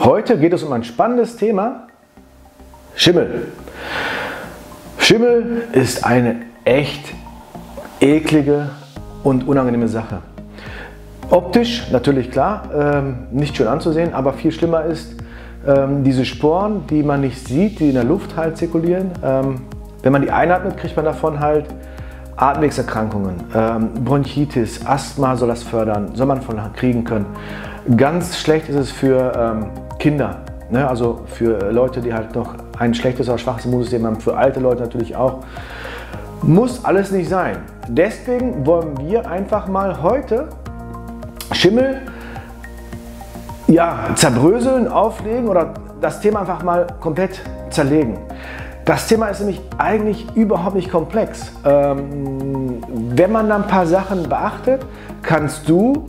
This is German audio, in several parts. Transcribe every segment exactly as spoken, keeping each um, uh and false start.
Heute geht es um ein spannendes Thema: Schimmel. Schimmel ist eine echt eklige und unangenehme Sache. Optisch natürlich klar, ähm, nicht schön anzusehen, aber viel schlimmer ist ähm, diese Sporen, die man nicht sieht, die in der Luft halt zirkulieren. Ähm, wenn man die einatmet, kriegt man davon halt Atemwegserkrankungen, ähm, Bronchitis, Asthma soll das fördern, soll man von kriegen können. Ganz schlecht ist es für ähm, Kinder, ne? Also für Leute, die halt noch ein schlechtes oder schwaches Immunsystem haben, für alte Leute natürlich auch. Muss alles nicht sein. Deswegen wollen wir einfach mal heute Schimmel ja, zerbröseln, auflegen oder das Thema einfach mal komplett zerlegen. Das Thema ist nämlich eigentlich überhaupt nicht komplex. Ähm, wenn man da ein paar Sachen beachtet, kannst du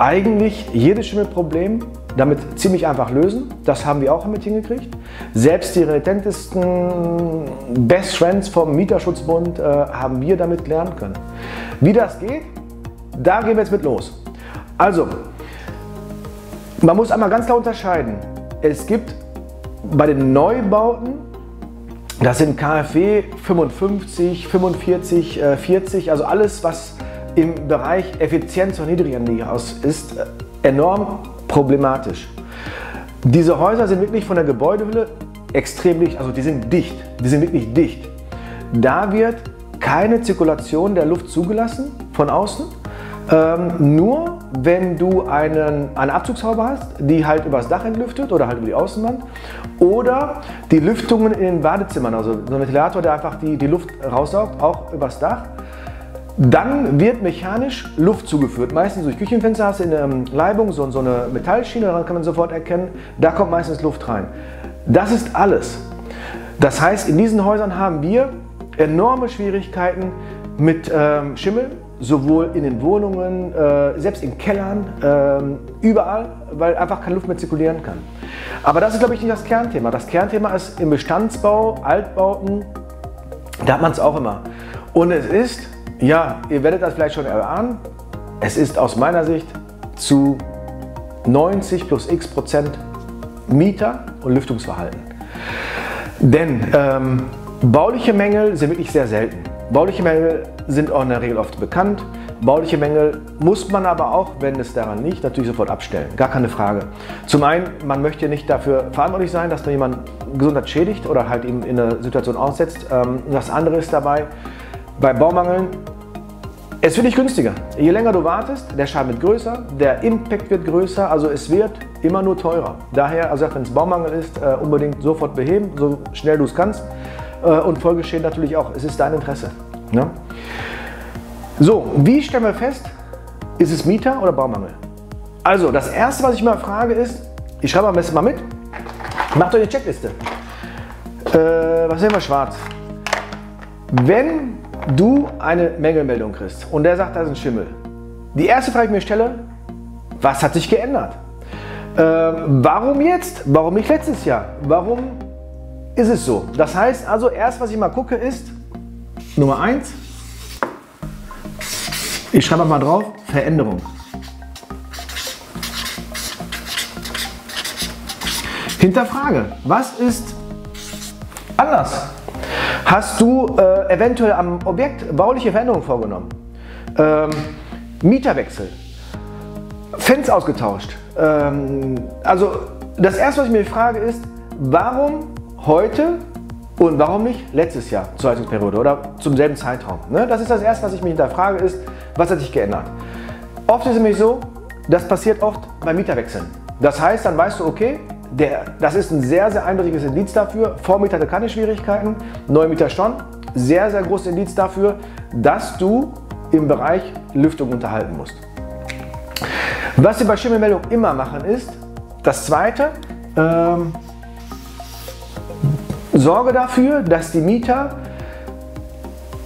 eigentlich jedes Schimmelproblem damit ziemlich einfach lösen. Das haben wir auch mit hingekriegt. Selbst die renitentesten Best Friends vom Mieterschutzbund äh, haben wir damit lernen können. Wie das geht, da gehen wir jetzt mit los. Also, man muss einmal ganz klar unterscheiden. Es gibt bei den Neubauten, das sind KfW fünfundfünfzig, fünfundvierzig, vierzig, also alles, was im Bereich Effizienz und Niedriganliegenhaus ist, enorm problematisch. Diese Häuser sind wirklich von der Gebäudehülle extrem dicht, also die sind dicht, die sind wirklich dicht. Da wird keine Zirkulation der Luft zugelassen von außen, ähm, nur wenn du einen, eine Abzugshaube hast, die halt übers Dach entlüftet oder halt über die Außenwand, oder die Lüftungen in den Badezimmern, also so ein Ventilator, der einfach die, die Luft raussaugt, auch übers Dach, dann wird mechanisch Luft zugeführt. Meistens durch Küchenfenster hast du in der Leibung so, so eine Metallschiene, daran kann man sofort erkennen, da kommt meistens Luft rein. Das ist alles. Das heißt, in diesen Häusern haben wir enorme Schwierigkeiten mit ähm, Schimmel, sowohl in den Wohnungen, äh, selbst in Kellern, äh, überall, weil einfach keine Luft mehr zirkulieren kann. Aber das ist, glaube ich, nicht das Kernthema. Das Kernthema ist im Bestandsbau, Altbauten, da hat man es auch immer. Und es ist, ja, ihr werdet das vielleicht schon erahnen, es ist aus meiner Sicht zu neunzig plus x Prozent Mieter- und Lüftungsverhalten. Denn ähm, bauliche Mängel sind wirklich sehr selten. Bauliche Mängel sind auch in der Regel oft bekannt. Bauliche Mängel muss man aber auch, wenn es daran liegt, natürlich sofort abstellen. Gar keine Frage. Zum einen, man möchte nicht dafür verantwortlich sein, dass man jemanden Gesundheit schädigt oder halt ihm in einer Situation aussetzt. Das andere ist dabei, bei Baumangeln, es wird nicht günstiger. Je länger du wartest, der Schaden wird größer, der Impact wird größer, also es wird immer nur teurer. Daher, also wenn es Baumangel ist, unbedingt sofort beheben, so schnell du es kannst. Und Folgeschäden natürlich auch. Es ist dein Interesse. Ne? So, wie stellen wir fest, ist es Mieter- oder Baumangel? Also, das Erste, was ich mal frage, ist, ich schreibe am besten mal mit, macht euch eine Checkliste. Äh, was nehmen wir schwarz? Wenn du eine Mängelmeldung kriegst und der sagt, da ist ein Schimmel, die erste Frage, die ich mir stelle, was hat sich geändert? Äh, warum jetzt? Warum nicht letztes Jahr? Warum ist es so? Das heißt also, erst was ich mal gucke ist, Nummer eins, ich schreibe mal drauf, Veränderung. Hinterfrage, was ist anders? Hast du äh, eventuell am Objekt bauliche Veränderungen vorgenommen? Ähm, Mieterwechsel, Fenster ausgetauscht. Ähm, also das erste, was ich mir frage ist, warum heute und warum nicht letztes Jahr zur Heizungsperiode oder zum selben Zeitraum? Ne? Das ist das Erste, was ich mich hinterfrage, ist, was hat sich geändert? Oft ist es nämlich so, das passiert oft bei Mieterwechseln. Das heißt, dann weißt du, okay, der, das ist ein sehr, sehr eindeutiges Indiz dafür. Vormieter hatte keine Schwierigkeiten, Neumieter schon. Sehr, sehr großes Indiz dafür, dass du im Bereich Lüftung unterhalten musst. Was wir bei Schimmelmeldung immer machen ist, das Zweite, ähm, sorge dafür, dass die Mieter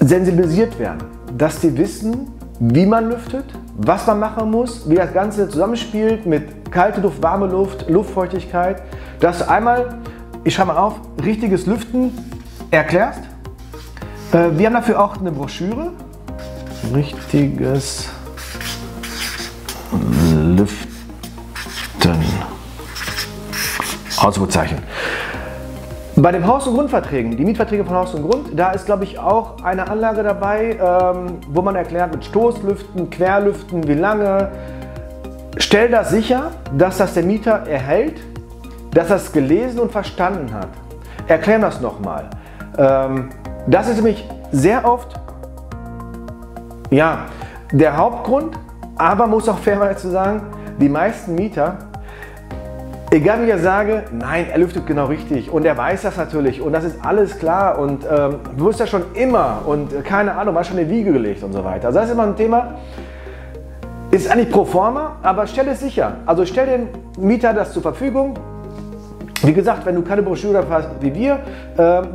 sensibilisiert werden, dass sie wissen, wie man lüftet, was man machen muss, wie das Ganze zusammenspielt mit kalter Luft, warme Luft, Luftfeuchtigkeit. Dass du einmal, ich schreibe mal auf, richtiges Lüften erklärst. Wir haben dafür auch eine Broschüre. Richtiges Lüften. Ausrufezeichen. Bei den Haus- und Grundverträgen, die Mietverträge von Haus und Grund, da ist, glaube ich, auch eine Anlage dabei, ähm, wo man erklärt mit Stoßlüften, Querlüften, wie lange. Stell das sicher, dass das der Mieter erhält, dass er es gelesen und verstanden hat. Erklären das nochmal. Ähm, das ist nämlich sehr oft ja, der Hauptgrund, aber muss auch fairerweise zu sagen, die meisten Mieter, egal wie ich sage, nein, er lüftet genau richtig und er weiß das natürlich und das ist alles klar und ähm, du wirst ja schon immer und keine Ahnung, war schon in die Wiege gelegt und so weiter. Also das ist immer ein Thema, ist eigentlich pro forma, aber stell es sicher. Also stell dem Mieter das zur Verfügung. Wie gesagt, wenn du keine Broschüre hast wie wir, äh,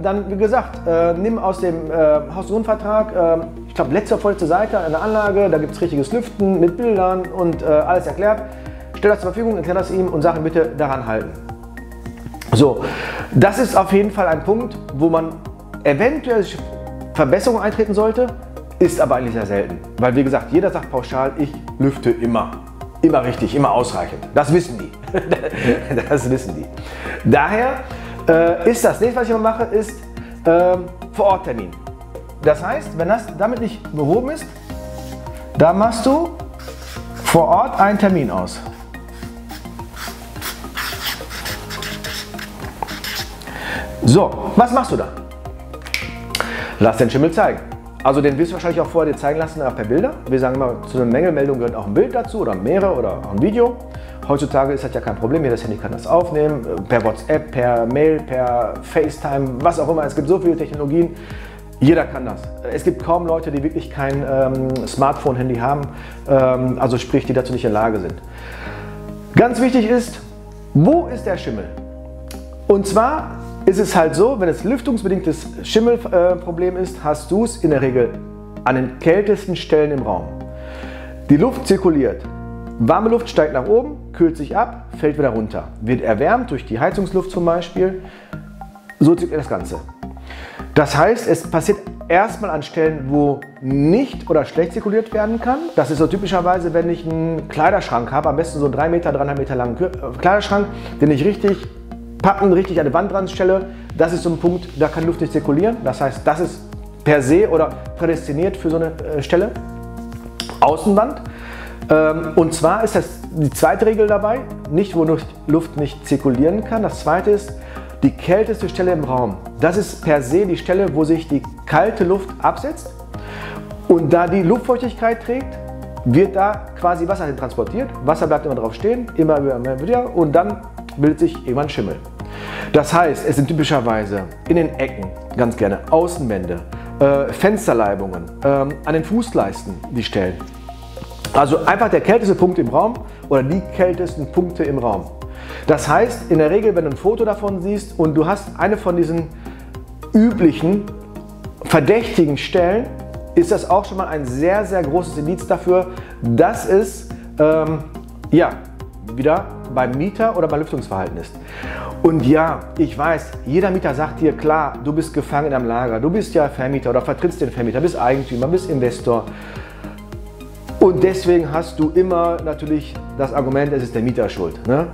dann wie gesagt, äh, nimm aus dem äh, Haus- und Grundvertrag, äh, ich glaube letzte vorletzte Seite, eine Anlage, da gibt es richtiges Lüften mit Bildern und äh, alles erklärt. Stell das zur Verfügung, erklär das ihm und sag ihm bitte daran halten. So, das ist auf jeden Fall ein Punkt, wo man eventuell Verbesserungen eintreten sollte, ist aber eigentlich sehr selten. Weil wie gesagt, jeder sagt pauschal, ich lüfte immer. Immer richtig, immer ausreichend. Das wissen die. Das wissen die. Daher äh, ist das nächste, was ich immer mache, ist äh, Vor-Ort-Termin. Das heißt, wenn das damit nicht behoben ist, dann machst du vor Ort einen Termin aus. So, was machst du da? Lass den Schimmel zeigen. Also den wirst du wahrscheinlich auch vorher dir zeigen lassen, auch per Bilder. Wir sagen immer, zu einer Mängelmeldung gehört auch ein Bild dazu oder mehrere oder auch ein Video. Heutzutage ist das ja kein Problem, jedes Handy kann das aufnehmen, per WhatsApp, per Mail, per FaceTime, was auch immer. Es gibt so viele Technologien, jeder kann das. Es gibt kaum Leute, die wirklich kein ähm, Smartphone-Handy haben, ähm, also sprich, die dazu nicht in der Lage sind. Ganz wichtig ist, wo ist der Schimmel? Und zwar ist es halt so, wenn es lüftungsbedingtes Schimmelproblem äh, ist, hast du es in der Regel an den kältesten Stellen im Raum. Die Luft zirkuliert, warme Luft steigt nach oben, kühlt sich ab, fällt wieder runter, wird erwärmt durch die Heizungsluft zum Beispiel, so zirkuliert das Ganze. Das heißt, es passiert erstmal an Stellen, wo nicht oder schlecht zirkuliert werden kann. Das ist so typischerweise, wenn ich einen Kleiderschrank habe, am besten so drei Meter, drei Meter langen Kleiderschrank, den ich richtig packen, richtig an die Wand dran stelle. Das ist so ein Punkt, da kann Luft nicht zirkulieren. Das heißt, das ist per se oder prädestiniert für so eine äh, Stelle. Außenwand. Ähm, und zwar ist das die zweite Regel dabei, nicht wo Luft nicht zirkulieren kann. Das zweite ist, die kälteste Stelle im Raum, das ist per se die Stelle, wo sich die kalte Luft absetzt und da die Luftfeuchtigkeit trägt, wird da quasi Wasser hin transportiert. Wasser bleibt immer drauf stehen, immer wieder und dann bildet sich irgendwann Schimmel. Das heißt, es sind typischerweise in den Ecken ganz gerne Außenwände, äh, Fensterleibungen, äh, an den Fußleisten die Stellen. Also einfach der kälteste Punkt im Raum oder die kältesten Punkte im Raum. Das heißt, in der Regel, wenn du ein Foto davon siehst und du hast eine von diesen üblichen, verdächtigen Stellen, ist das auch schon mal ein sehr, sehr großes Indiz dafür, dass es ähm, ja, wieder beim Mieter oder beim Lüftungsverhalten ist. Und ja, ich weiß, jeder Mieter sagt dir, klar, du bist gefangen in einem Lager, du bist ja Vermieter oder vertrittst den Vermieter, bist Eigentümer, bist Investor. Und deswegen hast du immer natürlich das Argument, es ist der Mieter schuld. Ne?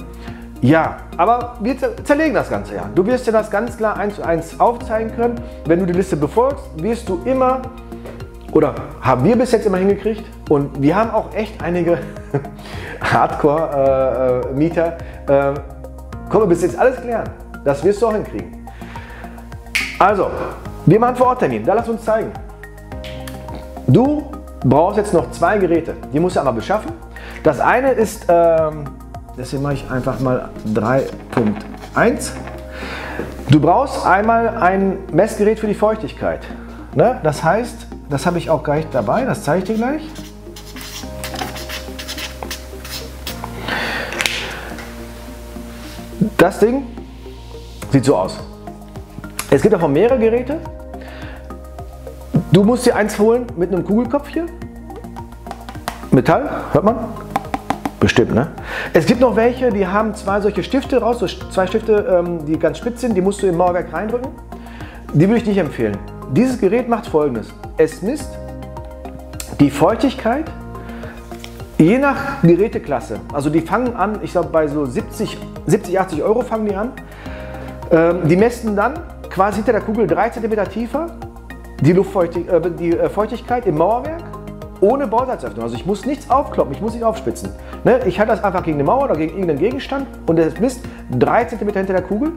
Ja, aber wir zerlegen das Ganze ja. Du wirst dir das ganz klar eins zu eins aufzeigen können. Wenn du die Liste befolgst, wirst du immer, oder haben wir bis jetzt immer hingekriegt, und wir haben auch echt einige Hardcore-Mieter, äh, äh, komm, wir bis jetzt alles klären. Das wirst du auch hinkriegen. Also, wir machen Vor-Ort-Termin, da lass uns zeigen. Du brauchst jetzt noch zwei Geräte, die musst du aber beschaffen. Das eine ist, ähm, deswegen mache ich einfach mal drei Punkt eins. Du brauchst einmal ein Messgerät für die Feuchtigkeit. Ne? Das heißt, das habe ich auch gleich dabei, das zeige ich dir gleich. Das Ding sieht so aus. Es gibt davon mehrere Geräte. Du musst dir eins holen mit einem Kugelkopf hier. Metall, hört man? Bestimmt, ne? Es gibt noch welche, die haben zwei solche Stifte raus, so zwei Stifte, ähm, die ganz spitz sind, die musst du im Mauerwerk reindrücken. Die würde ich nicht empfehlen. Dieses Gerät macht Folgendes. Es misst die Feuchtigkeit je nach Geräteklasse. Also die fangen an, ich glaube bei so 70 siebzig, achtzig Euro fangen die an. Ähm, die messen dann quasi hinter der Kugel drei Zentimeter tiefer die, Luftfeuchtig äh, die äh, Feuchtigkeit im Mauerwerk ohne Bausatzöffnung. Also ich muss nichts aufkloppen, ich muss nicht aufspitzen. Ne? Ich halte das einfach gegen eine Mauer oder gegen irgendeinen Gegenstand und das misst drei Zentimeter hinter der Kugel.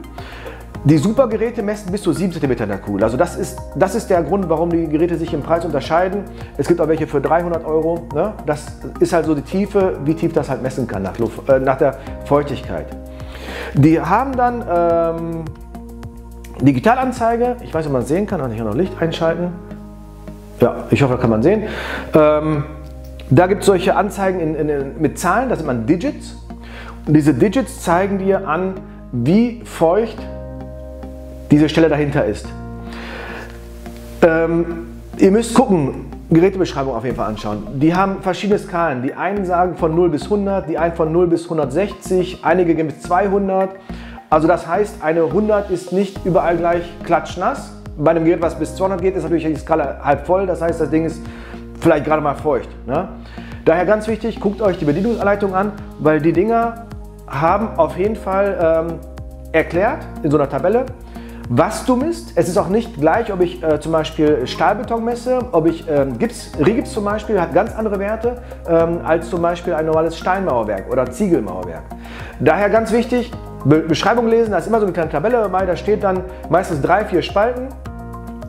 Die Supergeräte messen bis zu sieben Zentimeter in der Kugel. Also das ist, das ist der Grund, warum die Geräte sich im Preis unterscheiden. Es gibt auch welche für dreihundert Euro. Ne? Das ist halt so die Tiefe, wie tief das halt messen kann nach, Luft, äh, nach der Feuchtigkeit. Die haben dann ähm, Digitalanzeige. Ich weiß nicht, ob man es sehen kann. Kann ich hier noch Licht einschalten? Ja, ich hoffe, da kann man sehen. Ähm, da gibt es solche Anzeigen in, in, in, mit Zahlen. Das sind man Digits. Und diese Digits zeigen dir an, wie feucht diese Stelle dahinter ist. Ähm, ihr müsst gucken, Gerätebeschreibung auf jeden Fall anschauen. Die haben verschiedene Skalen. Die einen sagen von null bis hundert, die einen von null bis hundertsechzig, einige gehen bis zweihundert. Also das heißt, eine hundert ist nicht überall gleich klatschnass. Bei einem Gerät, was bis zweihundert geht, ist natürlich die Skala halb voll. Das heißt, das Ding ist vielleicht gerade mal feucht. Ne? Daher ganz wichtig, guckt euch die Bedienungsanleitung an, weil die Dinger haben auf jeden Fall ähm, erklärt in so einer Tabelle, was du misst. Es ist auch nicht gleich, ob ich äh, zum Beispiel Stahlbeton messe, ob ich ähm, Gips, Rigips zum Beispiel, hat ganz andere Werte ähm, als zum Beispiel ein normales Steinmauerwerk oder Ziegelmauerwerk. Daher ganz wichtig, Be Beschreibung lesen, da ist immer so eine kleine Tabelle dabei, da steht dann meistens drei, vier Spalten,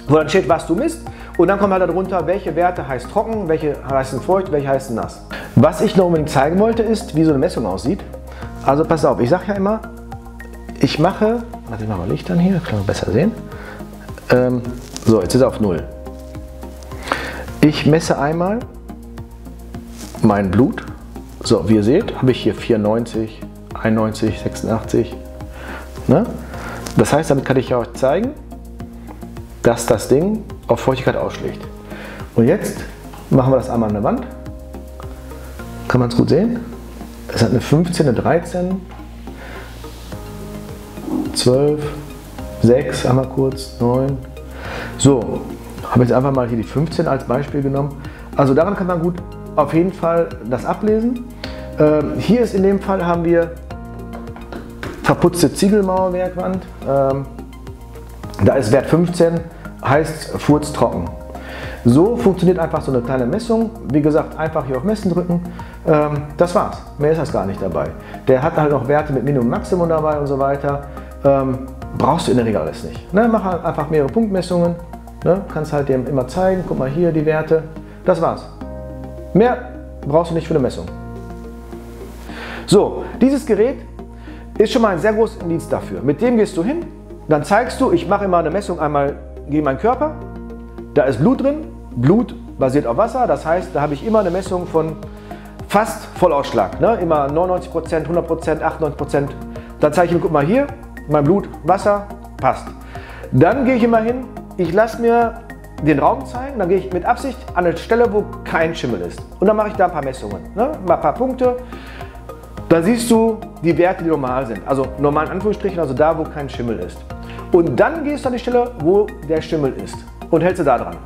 wo dann steht, was du misst und dann kommt halt darunter, welche Werte heißt trocken, welche heißen feucht, welche heißen nass. Was ich noch unbedingt zeigen wollte, ist, wie so eine Messung aussieht. Also pass auf, ich sage ja immer, ich mache, warte, ich mache mal Licht an hier, kann man besser sehen. Ähm, so, jetzt ist er auf null. Ich messe einmal mein Blut. So, wie ihr seht, habe ich hier vierundneunzig, einundneunzig, sechsundachtzig. Ne? Das heißt, damit kann ich euch zeigen, dass das Ding auf Feuchtigkeit ausschlägt. Und jetzt machen wir das einmal an der Wand. Kann man es gut sehen? Es hat eine fünfzehn, eine dreizehn. zwölf, sechs, einmal kurz, neun. So, habe jetzt einfach mal hier die fünfzehn als Beispiel genommen. Also daran kann man gut auf jeden Fall das ablesen. Ähm, hier ist in dem Fall, haben wir verputzte Ziegelmauerwerkwand. Ähm, da ist Wert fünfzehn, heißt furztrocken. So funktioniert einfach so eine kleine Messung. Wie gesagt, einfach hier auf Messen drücken. Ähm, das war's. Mehr ist das gar nicht dabei. Der hat halt noch Werte mit Minimum und Maximum dabei und so weiter. Ähm, brauchst du in der Regel alles nicht. Ne? Mach halt einfach mehrere Punktmessungen. Ne? Kannst halt dem immer zeigen. Guck mal hier die Werte. Das war's. Mehr brauchst du nicht für eine Messung. So, dieses Gerät ist schon mal ein sehr großes Indiz dafür. Mit dem gehst du hin. Dann zeigst du, ich mache immer eine Messung einmal gegen meinen Körper. Da ist Blut drin. Blut basiert auf Wasser. Das heißt, da habe ich immer eine Messung von fast Vollausschlag. Ne? Immer neunundneunzig Prozent, hundert Prozent, achtundneunzig Prozent. Dann zeige ich ihm, guck mal hier, mein Blut, Wasser, passt. Dann gehe ich immer hin, ich lasse mir den Raum zeigen, dann gehe ich mit Absicht an eine Stelle, wo kein Schimmel ist. Und dann mache ich da ein paar Messungen, ne? Mal ein paar Punkte. Dann siehst du die Werte, die normal sind. Also normal in Anführungsstrichen, also da, wo kein Schimmel ist. Und dann gehst du an die Stelle, wo der Schimmel ist und hältst du da dran.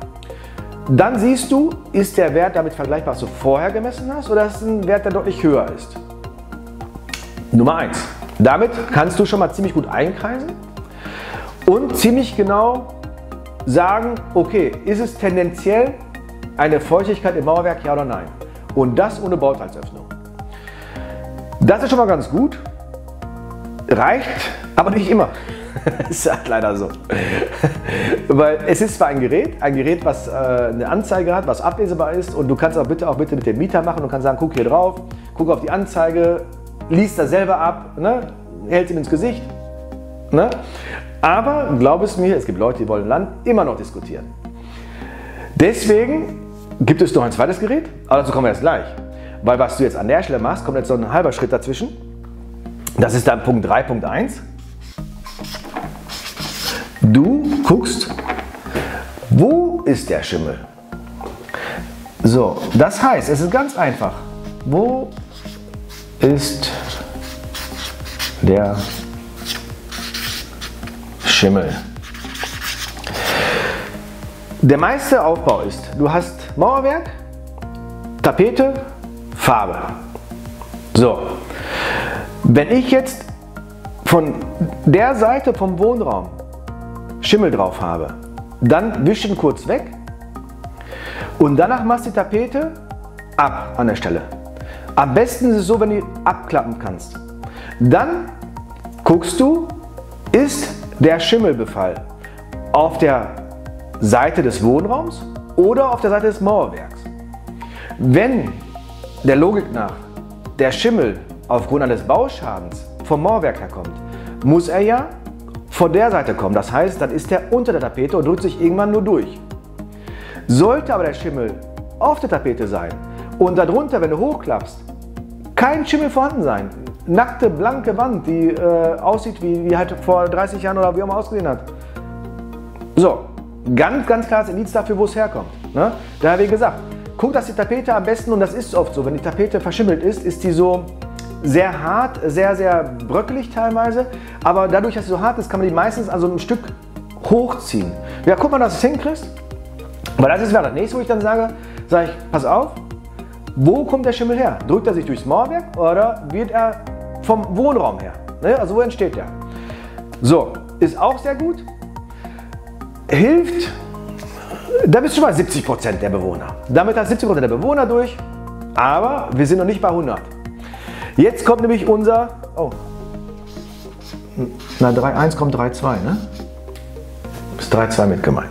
Dann siehst du, ist der Wert damit vergleichbar, was du vorher gemessen hast, oder ist es ein Wert, der deutlich höher ist. Nummer eins. Damit kannst du schon mal ziemlich gut einkreisen und ziemlich genau sagen, okay, ist es tendenziell eine Feuchtigkeit im Mauerwerk, ja oder nein? Und das ohne Bauteilsöffnung. Das ist schon mal ganz gut, reicht aber nicht immer. Ist halt leider so. Weil es ist zwar ein Gerät, ein Gerät, was äh, eine Anzeige hat, was ablesbar ist und du kannst auch bitte, auch bitte mit dem Mieter machen und kannst sagen, guck hier drauf, guck auf die Anzeige, liest das selber ab, ne? Hält ihm ins Gesicht. Ne? Aber glaub es mir, es gibt Leute, die wollen Land immer noch diskutieren. Deswegen gibt es noch ein zweites Gerät, aber dazu kommen wir jetzt gleich. Weil was du jetzt an der Stelle machst, kommt jetzt noch ein halber Schritt dazwischen. Das ist dann Punkt drei Punkt eins. Du guckst, wo ist der Schimmel? So, das heißt, es ist ganz einfach. Wo ist der Schimmel? Der meiste Aufbau ist, du hast Mauerwerk, Tapete, Farbe. So, wenn ich jetzt von der Seite vom Wohnraum Schimmel drauf habe, dann wischen kurz weg und danach machst du die Tapete ab an der Stelle. Am besten ist es so, wenn du abklappen kannst. Dann guckst du, ist der Schimmelbefall auf der Seite des Wohnraums oder auf der Seite des Mauerwerks. Wenn der Logik nach der Schimmel aufgrund eines Bauschadens vom Mauerwerk herkommt, muss er ja von der Seite kommen. Das heißt, dann ist er unter der Tapete und drückt sich irgendwann nur durch. Sollte aber der Schimmel auf der Tapete sein und darunter, wenn du hochklappst, kein Schimmel vorhanden sein, nackte, blanke Wand, die äh, aussieht, wie, wie halt vor dreißig Jahren oder wie auch immer ausgesehen hat. So, ganz, ganz klares Indiz dafür, wo es herkommt. Ne? Daher, wie gesagt, guck, dass die Tapete am besten, und das ist oft so, wenn die Tapete verschimmelt ist, ist die so sehr hart, sehr, sehr bröckelig teilweise, aber dadurch, dass sie so hart ist, kann man die meistens an so einem Stück hochziehen. Ja, guck mal, dass du es hinkriegst, weil das ist ja das nächste, wo ich dann sage, sage ich, pass auf, wo kommt der Schimmel her? Drückt er sich durchs Mauerwerk oder wird er vom Wohnraum her? Ne? Also wo entsteht der? So, ist auch sehr gut. Hilft, da bist du schon mal siebzig Prozent der Bewohner. Damit hast du siebzig Prozent der Bewohner durch, aber wir sind noch nicht bei hundert. Jetzt kommt nämlich unser, oh, na drei Komma eins kommt drei Komma zwei, ne? Ist drei Komma zwei mit gemeint.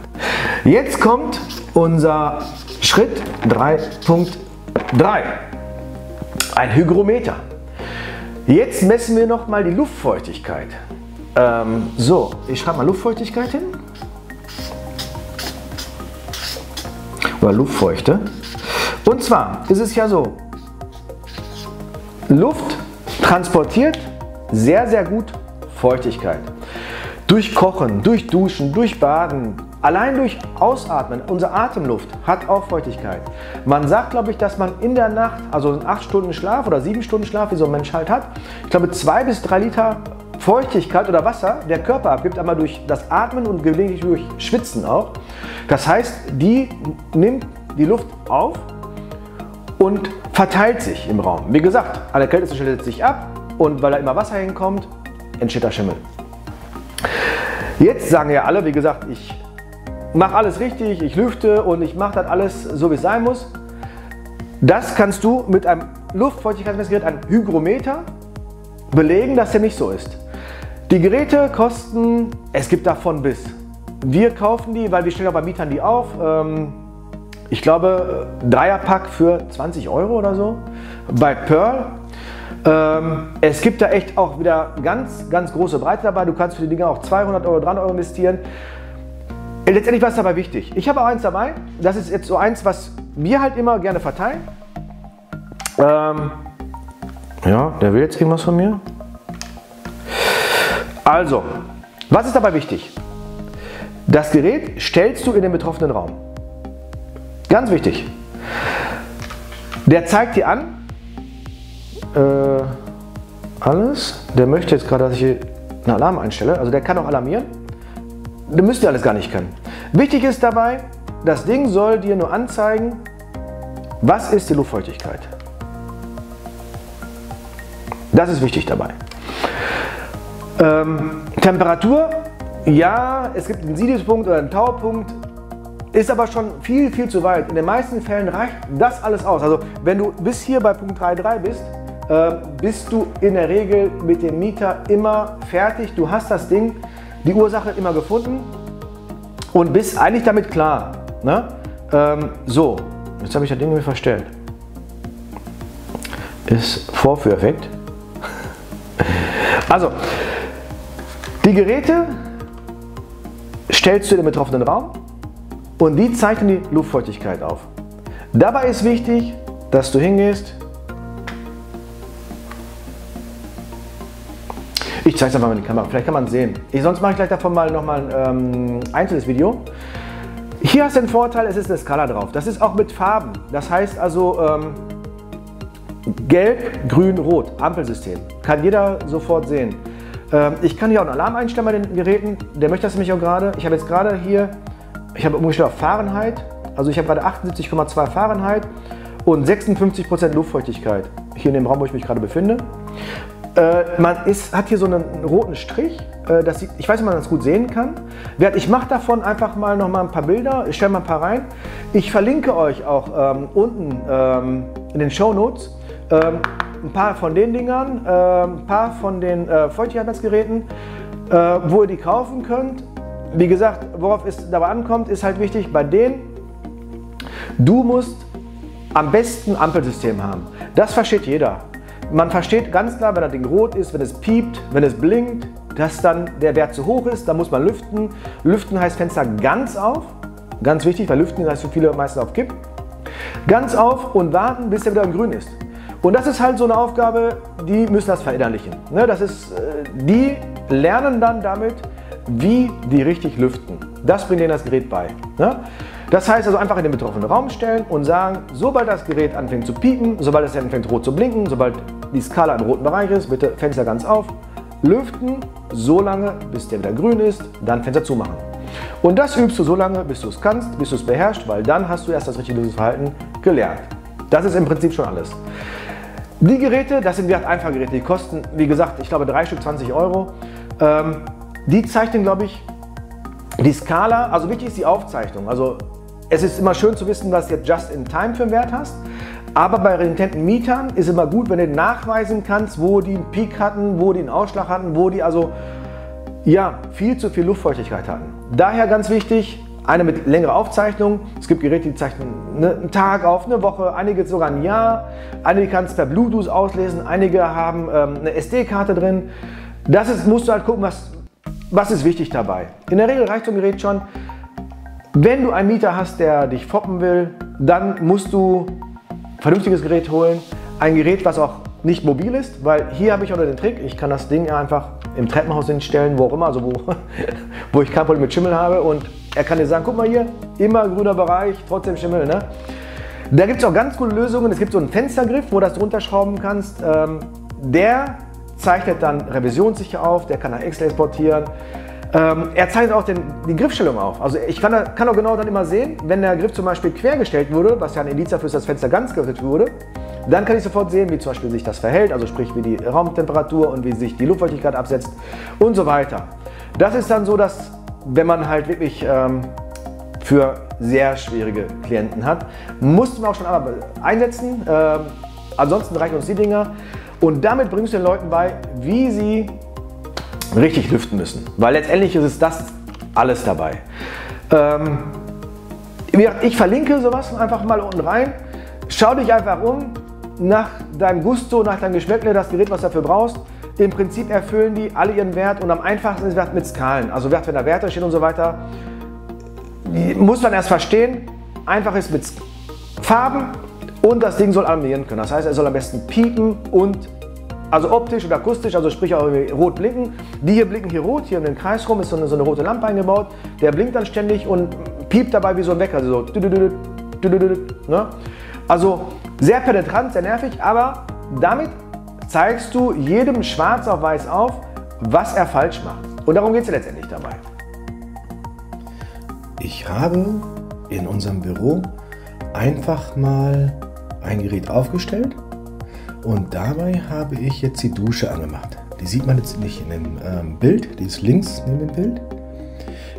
Jetzt kommt unser Schritt drei Punkt drei, ein Hygrometer. Jetzt messen wir noch mal die Luftfeuchtigkeit. Ähm, so, ich schreibe mal Luftfeuchtigkeit hin. Oder Luftfeuchte. Und zwar ist es ja so, Luft transportiert sehr, sehr gut Feuchtigkeit. Durch Kochen, durch Duschen, durch Baden, allein durch Ausatmen, unsere Atemluft hat auch Feuchtigkeit. Man sagt, glaube ich, dass man in der Nacht, also acht Stunden Schlaf oder sieben Stunden Schlaf, wie so ein Mensch halt hat, ich glaube zwei bis drei Liter Feuchtigkeit oder Wasser der Körper abgibt, einmal durch das Atmen und gelegentlich durch Schwitzen auch. Das heißt, die nimmt die Luft auf und verteilt sich im Raum. Wie gesagt, an der Kältestelle setzt sich ab und weil da immer Wasser hinkommt, entsteht der Schimmel. Jetzt sagen ja alle, wie gesagt, ich mache alles richtig, ich lüfte und ich mache das alles so, wie es sein muss. Das kannst du mit einem Luftfeuchtigkeitsmessgerät, einem Hygrometer, belegen, dass der nicht so ist. Die Geräte kosten, es gibt davon bis. Wir kaufen die, weil wir stellen auch bei Mietern die auf. Ähm, Ich glaube, Dreierpack für zwanzig Euro oder so bei Pearl. Ähm, es gibt da echt auch wieder ganz, ganz große Breite dabei. Du kannst für die Dinger auch zweihundert Euro, dreihundert Euro investieren. Letztendlich war es dabei wichtig. Ich habe auch eins dabei. Das ist jetzt so eins, was wir halt immer gerne verteilen. Ähm, ja, der will jetzt irgendwas von mir. Also, was ist dabei wichtig? Das Gerät stellst du in den betroffenen Raum. Ganz wichtig, der zeigt dir an, äh, alles, der möchte jetzt gerade, dass ich hier einen Alarm einstelle, also der kann auch alarmieren, der müsste alles gar nicht können. Wichtig ist dabei, das Ding soll dir nur anzeigen, was ist die Luftfeuchtigkeit. Das ist wichtig dabei. Ähm, Temperatur, ja, es gibt einen Siedespunkt oder einen Taupunkt. Ist aber schon viel, viel zu weit. In den meisten Fällen reicht das alles aus. Also wenn du bis hier bei Punkt drei Komma drei bist, äh, bist du in der Regel mit dem Mieter immer fertig. Du hast das Ding, die Ursache immer gefunden und bist eigentlich damit klar. Ne? Ähm, so, jetzt habe ich das Ding irgendwie verstellt. Ist Vorführeffekt. Also, die Geräte stellst du in den betroffenen Raum. Und die zeichnen die Luftfeuchtigkeit auf. Dabei ist wichtig, dass du hingehst. Ich zeige es einfach mal in die Kamera, vielleicht kann man es sehen. Ich, sonst mache ich gleich davon mal nochmal ein ähm, einzelnes Video. Hier hast du den Vorteil, es ist eine Skala drauf. Das ist auch mit Farben. Das heißt also ähm, gelb, grün, rot, Ampelsystem. Kann jeder sofort sehen. Ähm, ich kann hier auch einen Alarm einstellen bei den Geräten. Der möchte das nämlich auch gerade. Ich habe jetzt gerade hier... Ich habe umgestellt auf Fahrenheit, also ich habe gerade achtundsiebzig Komma zwei Fahrenheit und sechsundfünfzig Prozent Luftfeuchtigkeit hier in dem Raum, wo ich mich gerade befinde. Äh, man ist, hat hier so einen roten Strich, äh, das sieht, ich weiß nicht, ob man das gut sehen kann. Ich mache davon einfach mal noch mal ein paar Bilder, ich stelle mal ein paar rein. Ich verlinke euch auch ähm, unten ähm, in den Shownotes ähm, ein paar von den Dingern, äh, ein paar von den äh, Feuchtigkeitsmessgeräten, äh, wo ihr die kaufen könnt. Wie gesagt, worauf es dabei ankommt, ist halt wichtig bei denen, du musst am besten ein Ampelsystem haben. Das versteht jeder. Man versteht ganz klar, wenn das Ding rot ist, wenn es piept, wenn es blinkt, dass dann der Wert zu hoch ist, dann muss man lüften. Lüften heißt Fenster ganz auf, ganz wichtig, weil Lüften heißt für viele meistens auf Kipp. Ganz auf und warten, bis der wieder im Grün ist. Und das ist halt so eine Aufgabe, die müssen das verinnerlichen. Das ist, die lernen dann damit, wie die richtig lüften. Das bringt denen das Gerät bei. Das heißt also einfach in den betroffenen Raum stellen und sagen, sobald das Gerät anfängt zu piepen, sobald es anfängt rot zu blinken, sobald die Skala im roten Bereich ist, bitte Fenster ganz auf, lüften, so lange, bis der wieder grün ist, dann Fenster zumachen. Und das übst du so lange, bis du es kannst, bis du es beherrschst, weil dann hast du erst das richtige Lösungsverhalten gelernt. Das ist im Prinzip schon alles. Die Geräte, das sind wie gesagt Einfallgeräte, die kosten, wie gesagt, ich glaube drei Stück zwanzig Euro. Ähm, die zeichnen, glaube ich, die Skala, also wichtig ist die Aufzeichnung. Also es ist immer schön zu wissen, was du jetzt just in time für einen Wert hast, aber bei renitenten Mietern ist immer gut, wenn du nachweisen kannst, wo die einen Peak hatten, wo die einen Ausschlag hatten, wo die also ja, viel zu viel Luftfeuchtigkeit hatten. Daher ganz wichtig, eine mit längerer Aufzeichnung. Es gibt Geräte, die zeichnen einen Tag auf, eine Woche, einige sogar ein Jahr, einige kannst du per Bluetooth auslesen, einige haben ähm, eine S D-Karte drin. Das ist, musst du halt gucken, was, was ist wichtig dabei. In der Regel reicht so ein Gerät schon. Wenn du einen Mieter hast, der dich foppen will, dann musst du ein vernünftiges Gerät holen. Ein Gerät, was auch nicht mobil ist, weil hier habe ich auch den Trick, ich kann das Ding einfach im Treppenhaus hinstellen, wo auch immer, also wo, wo ich kein Problem mit Schimmel habe und er kann dir sagen, guck mal hier, immer grüner Bereich, trotzdem Schimmel. Ne? Da gibt es auch ganz coole Lösungen, es gibt so einen Fenstergriff, wo du das drunter schrauben kannst, ähm, der zeichnet dann revisionssicher auf, der kann nach Excel exportieren. Ähm, er zeigt auch den, die Griffstellung auf. Also ich kann, kann auch genau dann immer sehen, wenn der Griff zum Beispiel quer gestellt wurde, was ja ein Indiz dafür ist, dass das Fenster ganz geöffnet wurde, dann kann ich sofort sehen, wie zum Beispiel sich das verhält, also sprich wie die Raumtemperatur und wie sich die Luftfeuchtigkeit absetzt und so weiter. Das ist dann so, dass wenn man halt wirklich ähm, für sehr schwierige Klienten hat, mussten wir auch schon einmal einsetzen. Ähm, ansonsten reichen uns die Dinger und damit bringst du den Leuten bei, wie sie richtig lüften müssen, weil letztendlich ist es das alles dabei. Ähm, ich verlinke sowas einfach mal unten rein. Schau dich einfach um, nach deinem Gusto, nach deinem Geschmäckle, das Gerät, was du dafür brauchst. Im Prinzip erfüllen die alle ihren Wert und am einfachsten ist es mit Skalen. Also wenn da Werte stehen und so weiter, muss man erst verstehen. Einfach ist mit Farben und das Ding soll alarmieren können. Das heißt, er soll am besten piepen und also optisch und akustisch, also sprich auch rot blinken. Die hier blinken hier rot, hier in den Kreis rum ist so eine, so eine rote Lampe eingebaut. Der blinkt dann ständig und piept dabei wie so ein Wecker. Also, so, du, du, du, du, du, du, ne? Also sehr penetrant, sehr nervig, aber damit zeigst du jedem schwarz auf weiß auf, was er falsch macht. Und darum geht es ja letztendlich dabei. Ich habe in unserem Büro einfach mal ein Gerät aufgestellt. Und dabei habe ich jetzt die Dusche angemacht. Die sieht man jetzt nicht in dem ähm, Bild, die ist links neben dem Bild.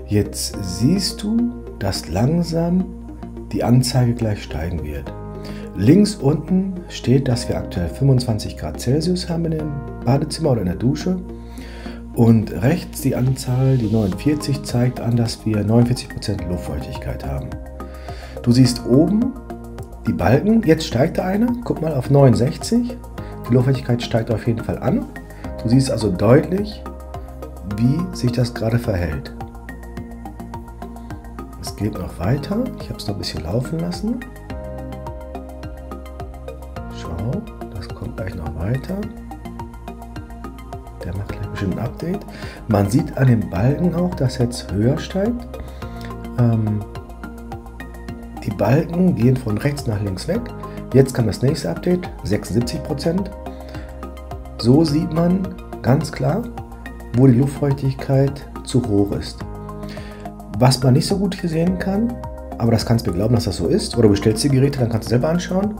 Jetzt siehst du, dass langsam die Anzeige gleich steigen wird. Links unten steht, dass wir aktuell fünfundzwanzig Grad Celsius haben in dem Badezimmer oder in der Dusche. Und rechts die Anzahl, die neunundvierzig, zeigt an, dass wir neunundvierzig Prozent Luftfeuchtigkeit haben. Du siehst oben die Balken, jetzt steigt der eine, guck mal auf neunundsechzig, die Luftfeuchtigkeit steigt auf jeden Fall an. Du siehst also deutlich, wie sich das gerade verhält. Es geht noch weiter, ich habe es noch ein bisschen laufen lassen. Schau, das kommt gleich noch weiter. Der macht gleich bestimmt ein Update. Man sieht an den Balken auch, dass jetzt höher steigt. Ähm, Die Balken gehen von rechts nach links weg. Jetzt kam das nächste Update, sechsundsiebzig Prozent. So sieht man ganz klar, wo die Luftfeuchtigkeit zu hoch ist. Was man nicht so gut hier sehen kann, aber das kannst du mir glauben, dass das so ist, oder bestellst die Geräte, dann kannst du selber anschauen.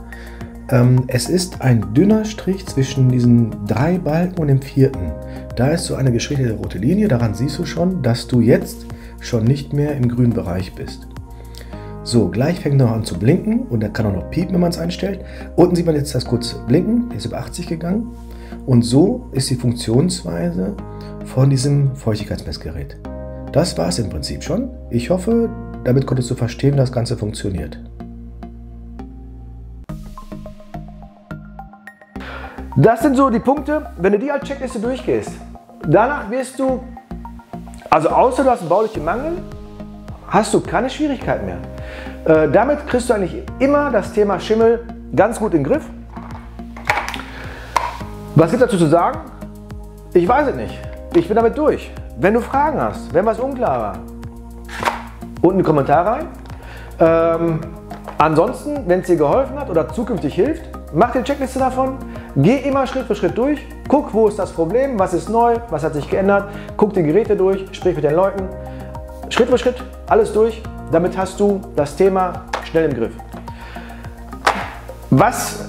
Ähm, es ist ein dünner Strich zwischen diesen drei Balken und dem vierten. Da ist so eine gestrichelte rote Linie, daran siehst du schon, dass du jetzt schon nicht mehr im grünen Bereich bist. So, gleich fängt er noch an zu blinken und dann kann auch noch piepen, wenn man es einstellt. Unten sieht man jetzt das kurze Blinken, der ist über achtzig gegangen. Und so ist die Funktionsweise von diesem Feuchtigkeitsmessgerät. Das war es im Prinzip schon. Ich hoffe, damit konntest du verstehen, dass das Ganze funktioniert. Das sind so die Punkte, wenn du die als Checkliste durchgehst. Danach wirst du, also außer du hast einen baulichen Mangel, hast du keine Schwierigkeit mehr. Äh, damit kriegst du eigentlich immer das Thema Schimmel ganz gut in den Griff. Was gibt es dazu zu sagen? Ich weiß es nicht. Ich bin damit durch. Wenn du Fragen hast, wenn was unklar war, unten in die Kommentare rein. Ähm, ansonsten, wenn es dir geholfen hat oder zukünftig hilft, mach dir eine Checkliste davon. Geh immer Schritt für Schritt durch. Guck, wo ist das Problem, was ist neu, was hat sich geändert. Guck die Geräte durch, sprich mit den Leuten. Schritt für Schritt, alles durch, damit hast du das Thema schnell im Griff. Was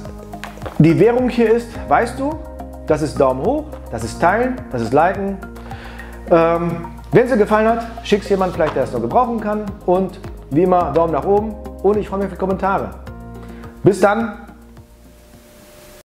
die Währung hier ist, weißt du, das ist Daumen hoch, das ist Teilen, das ist Liken. Ähm, wenn es dir gefallen hat, schick es jemandem vielleicht, der es noch gebrauchen kann. Und wie immer, Daumen nach oben und ich freue mich auf die Kommentare. Bis dann!